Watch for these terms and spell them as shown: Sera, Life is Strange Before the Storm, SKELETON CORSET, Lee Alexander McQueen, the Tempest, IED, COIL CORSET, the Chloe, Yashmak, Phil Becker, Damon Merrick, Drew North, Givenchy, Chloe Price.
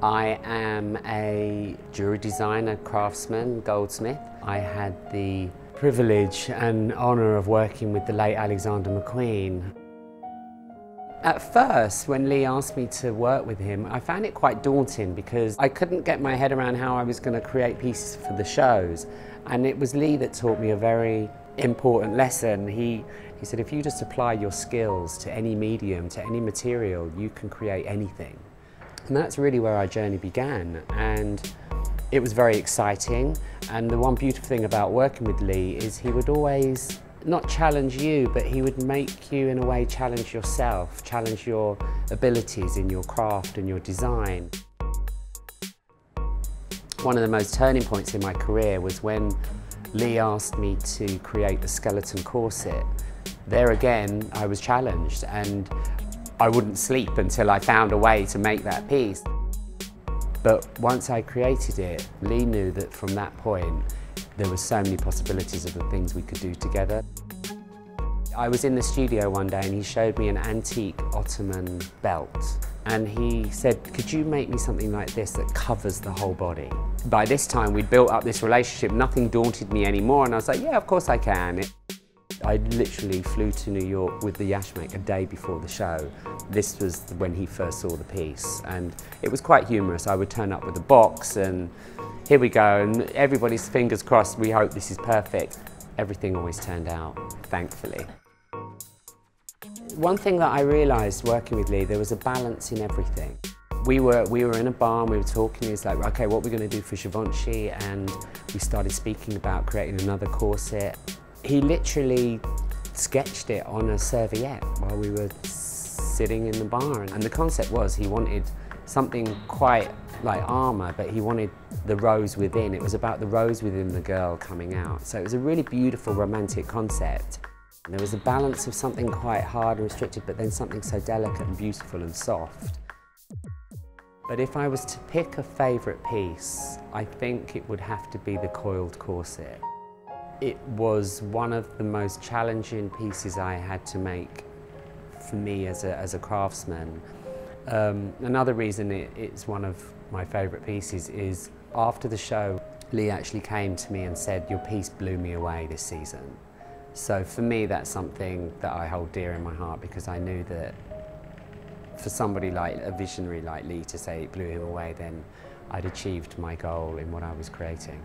I am a jewelry designer, craftsman, goldsmith. I had the privilege and honour of working with the late Alexander McQueen. At first, when Lee asked me to work with him, I found it quite daunting because I couldn't get my head around how I was going to create pieces for the shows. And it was Lee that taught me a very important lesson. He said, if you just apply your skills to any medium, to any material, you can create anything. And that's really where our journey began. And it was very exciting. And the one beautiful thing about working with Lee is he would always not challenge you, but he would make you, in a way, challenge yourself, challenge your abilities in your craft and your design. One of the most turning points in my career was when Lee asked me to create the skeleton corset. There again, I was challenged, and I wouldn't sleep until I found a way to make that piece. But once I created it, Lee knew that from that point, there were so many possibilities of the things we could do together. I was in the studio one day and he showed me an antique Ottoman belt. And he said, could you make me something like this that covers the whole body? By this time, we'd built up this relationship. Nothing daunted me anymore. And I was like, yeah, of course I can. I literally flew to New York with the Yashmak a day before the show. This was when he first saw the piece. And it was quite humorous. I would turn up with a box and here we go, and everybody's fingers crossed, we hope this is perfect. Everything always turned out, thankfully. One thing that I realised working with Lee, there was a balance in everything. We were in a bar and we were talking, he was like, okay, what are we going to do for Givenchy? And we started speaking about creating another corset. He literally sketched it on a serviette while we were sitting in the bar. And the concept was he wanted something quite like armour, but he wanted the rose within. It was about the rose within the girl coming out. So it was a really beautiful romantic concept. And there was a balance of something quite hard and restricted, but then something so delicate and beautiful and soft. But if I was to pick a favourite piece, I think it would have to be the coiled corset. It was one of the most challenging pieces I had to make for me as a craftsman. Another reason it's one of my favourite pieces is after the show, Lee actually came to me and said, your piece blew me away this season. So for me, that's something that I hold dear in my heart because I knew that for somebody like a visionary like Lee to say it blew him away, then I'd achieved my goal in what I was creating.